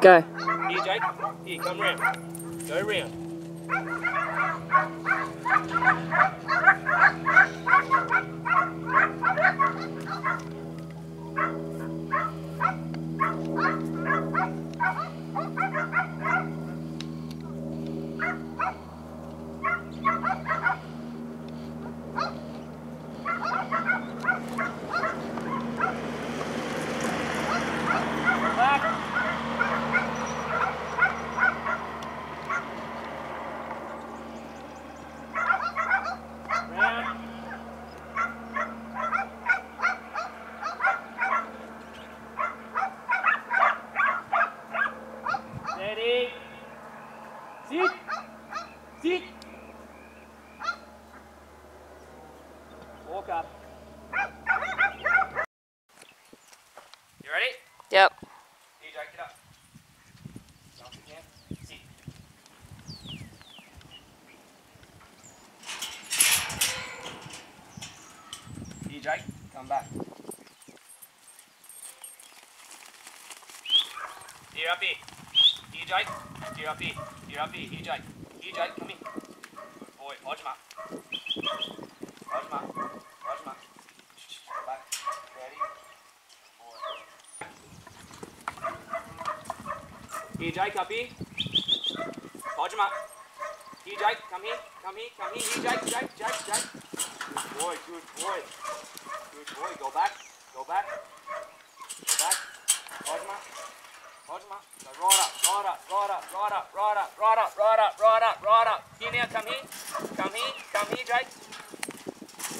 Go. Here, Jake. Here, come round. Go round. Back. Sit! Sit! Walk up. You ready? Yep. Here, Jake, get up. Jump again. Sit. Here, Jake, come back. Here, up here. Here, Jake. Here, up here. Here, up here. Here, Jake. Here, Jake. Come here. Boy, watch him up. Watch him up. Watch him up. Back. Ready? Boy. Here, Jake. Up here. Watch him up. Here, Jake. Come here. Come here. Come here. Here, Jake. Jake. Jake. Jake. Good boy. Good boy. Good boy. Go back. Go back. Go back. Watch him up. Watch him up. So right up, right up, right up, right up, right up, right up, right up, right up, right up. Here now, come here. Come here, come here, Jake.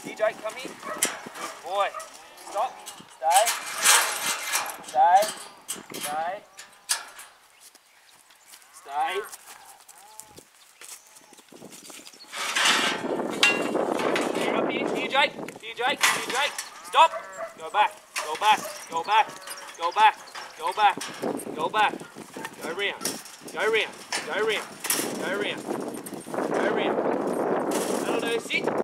Here, Jake, come here. Good boy. Stop. Stay. Stay. Stay. Stay. Here, up here. Here, Jake. Here, Jake. Here, Jake. Stop. Go back. Go back. Go back. Go back. Go back, go back, go round, go round, go round, go round, go round. That'll do, sit.